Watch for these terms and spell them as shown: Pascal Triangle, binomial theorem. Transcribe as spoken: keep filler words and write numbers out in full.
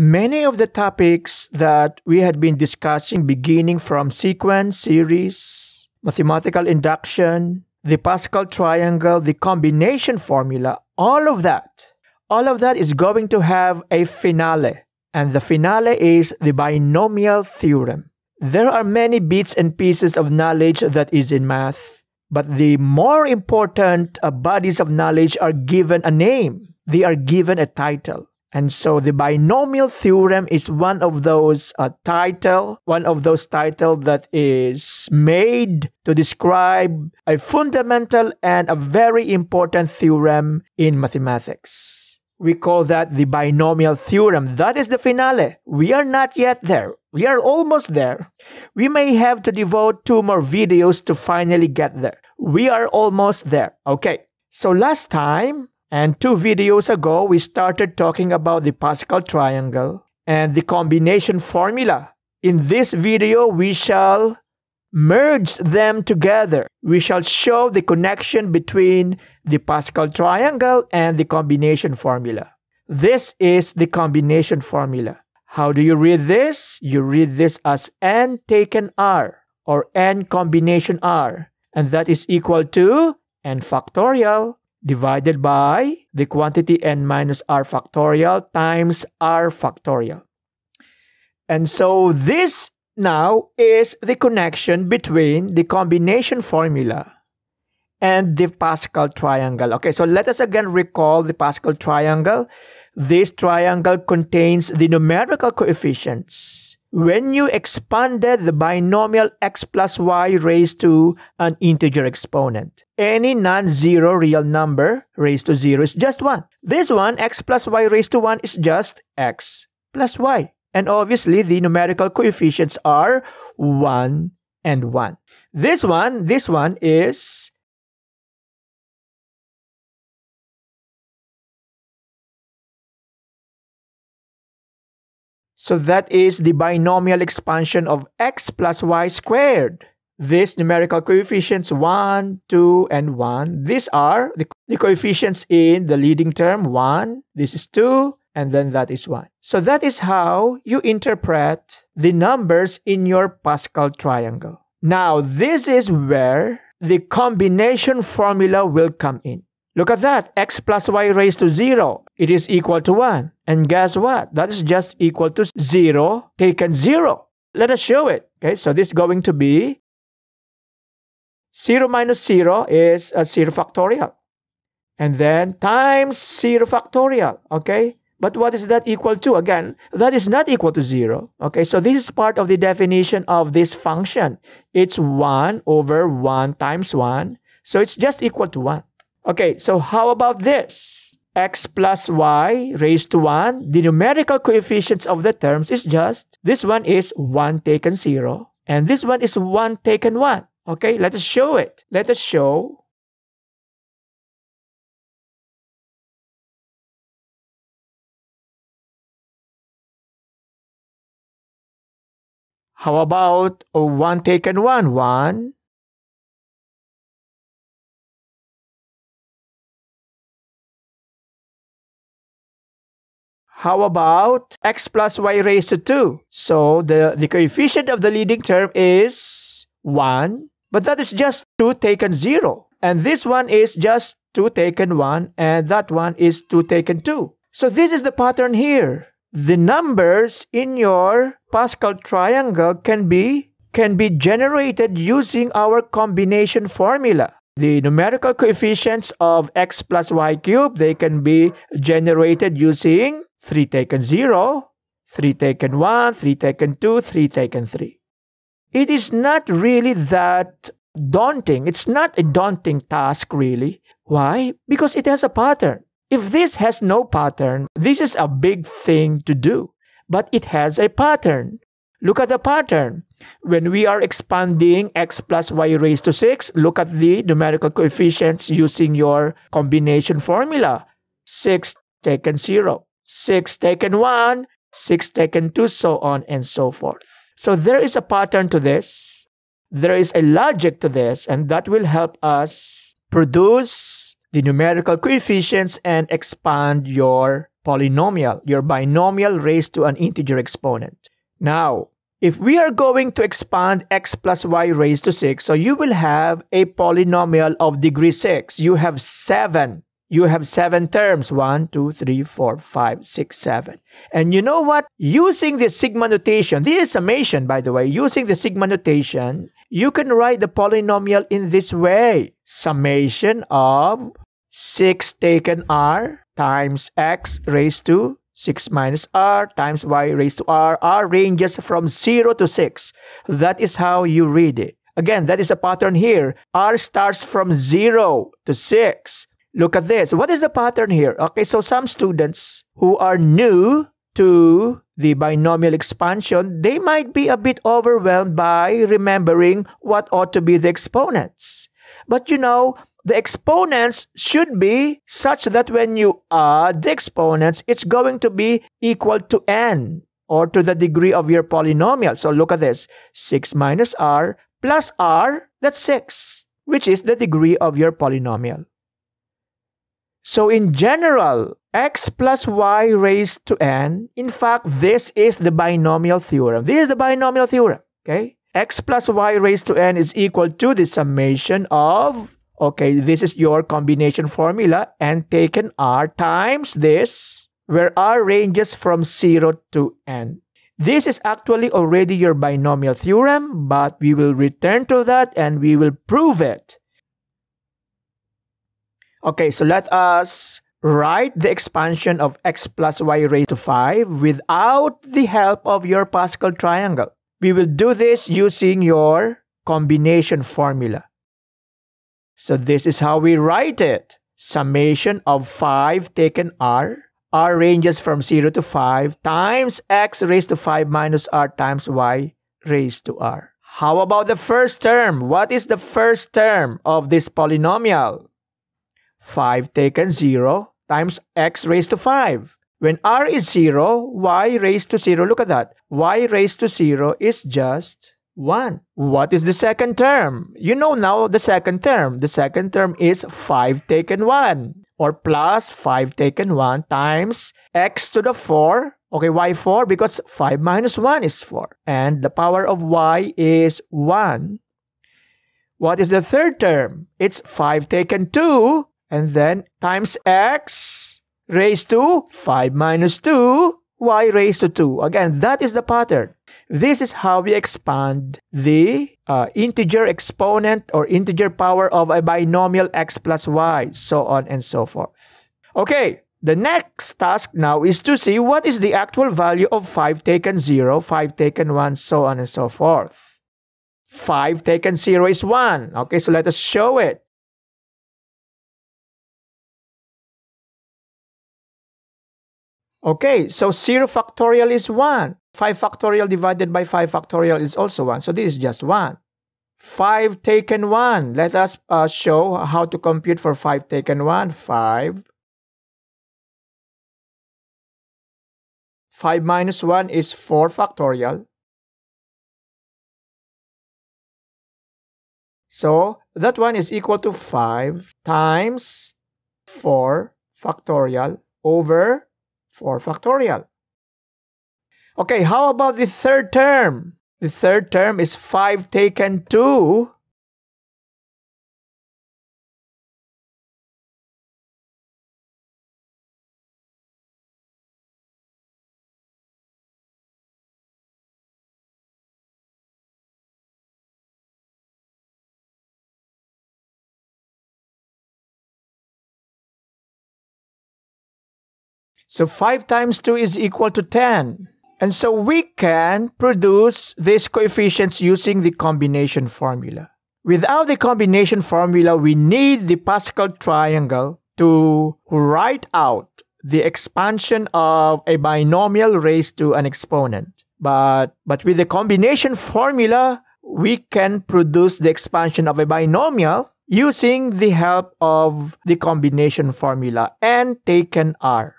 Many of the topics that we had been discussing, beginning from sequence, series, mathematical induction, the Pascal triangle, the combination formula, all of that, all of that is going to have a finale. And the finale is the binomial theorem. There are many bits and pieces of knowledge that is in math, but the more important uh, bodies of knowledge are given a name. They are given a title. And so the binomial theorem is one of those uh, title, one of those titles that is made to describe a fundamental and a very important theorem in mathematics. We call that the binomial theorem. That is the finale. We are not yet there. We are almost there. We may have to devote two more videos to finally get there. We are almost there. Okay. So last time and two videos ago, we started talking about the Pascal triangle and the combination formula. In this video, we shall merge them together. We shall show the connection between the Pascal triangle and the combination formula. This is the combination formula. How do you read this? You read this as n taken r or n combination r, and that is equal to n factorial divided by the quantity n minus r factorial times r factorial. And so this now is the connection between the combination formula and the Pascal triangle. Okay, so let us again recall the Pascal triangle. This triangle contains the numerical coefficients. When you expanded the binomial x plus y raised to an integer exponent, any non-zero real number raised to zero is just one. This one, x plus y raised to one, is just x plus y. And obviously, the numerical coefficients are one and one. This one, this one is so that is the binomial expansion of x plus y squared. These numerical coefficients one, two, and one. These are the, the coefficients in the leading term one. This is two. And then that is one. So that is how you interpret the numbers in your Pascal triangle. Now, this is where the combination formula will come in. Look at that. X plus y raised to zero. It is equal to one. And guess what? That is just equal to zero taken zero. Let us show it. Okay, so this is going to be zero minus zero is a zero factorial. And then times zero factorial. Okay. But what is that equal to? Again, that is not equal to zero. Okay, so this is part of the definition of this function. It's one over one times one. So it's just equal to one. Okay, so how about this? X plus y raised to one. The numerical coefficients of the terms is just, this one is one taken zero. And this one is one taken one. Okay, let us show it. Let us show. How about oh, one taken one? one. How about x plus y raised to two? So the, the coefficient of the leading term is one. But that is just two taken zero. And this one is just two taken one. And that one is two taken two. So this is the pattern here. The numbers in your Pascal triangle can be, can be generated using our combination formula. The numerical coefficients of x plus y cubed, they can be generated using three taken zero, three taken one, three taken two, three taken three. It is not really that daunting. It's not a daunting task really. Why? Because it has a pattern. If this has no pattern, this is a big thing to do. But it has a pattern. Look at the pattern. When we are expanding x plus y raised to six, look at the numerical coefficients using your combination formula. six taken zero, six taken one, six taken two, so on and so forth. So there is a pattern to this. There is a logic to this, and that will help us produce the numerical coefficients and expand your polynomial, your binomial raised to an integer exponent. Now, if we are going to expand x plus y raised to six, so you will have a polynomial of degree six. You have seven. You have seven terms, one, two, three, four, five, six, seven. And you know what? Using the sigma notation, this is summation by the way, using the sigma notation, you can write the polynomial in this way. Summation of six taken r times x raised to six minus r times y raised to r. R ranges from zero to six. That is how you read it. Again, that is a pattern here. R starts from zero to six. Look at this. What is the pattern here? Okay, so some students who are new to the binomial expansion, they might be a bit overwhelmed by remembering what ought to be the exponents. But you know, the exponents should be such that when you add the exponents, it's going to be equal to n or to the degree of your polynomial. So look at this. six minus r plus r, that's six, which is the degree of your polynomial. So in general, x plus y raised to n, in fact, this is the binomial theorem. This is the binomial theorem, okay? X plus y raised to n is equal to the summation of... Okay, this is your combination formula, n taken r times this, where r ranges from zero to n. This is actually already your binomial theorem, but we will return to that and we will prove it. Okay, so let us write the expansion of x plus y raised to five without the help of your Pascal triangle. We will do this using your combination formula. So this is how we write it. Summation of five taken r. R ranges from zero to five times x raised to five minus r times y raised to r. How about the first term? What is the first term of this polynomial? five taken zero times x raised to five. When r is zero, y raised to zero. Look at that. Y raised to zero is just... one. What is the second term? You know now the second term. The second term is five taken one, or plus five taken one times x to the four. Okay, why four? Because five minus one is four. And the power of y is one. What is the third term? It's five taken two, and then times x raised to five minus two. Y raised to two. Again, that is the pattern. This is how we expand the uh, integer exponent or integer power of a binomial x plus y, so on and so forth. Okay, the next task now is to see what is the actual value of five taken zero, five taken one, so on and so forth. five taken zero is one. Okay, so let us show it. Okay, so zero factorial is one. five factorial divided by five factorial is also one. So this is just one. five taken one. Let us uh, show how to compute for five taken one. five. five minus one is four factorial. So that one is equal to five times four factorial over four factorial. Okay, how about the third term? The third term is five taken two. So five times two is equal to ten. And so we can produce these coefficients using the combination formula. Without the combination formula, we need the Pascal triangle to write out the expansion of a binomial raised to an exponent. But, but with the combination formula, we can produce the expansion of a binomial using the help of the combination formula, n taken r.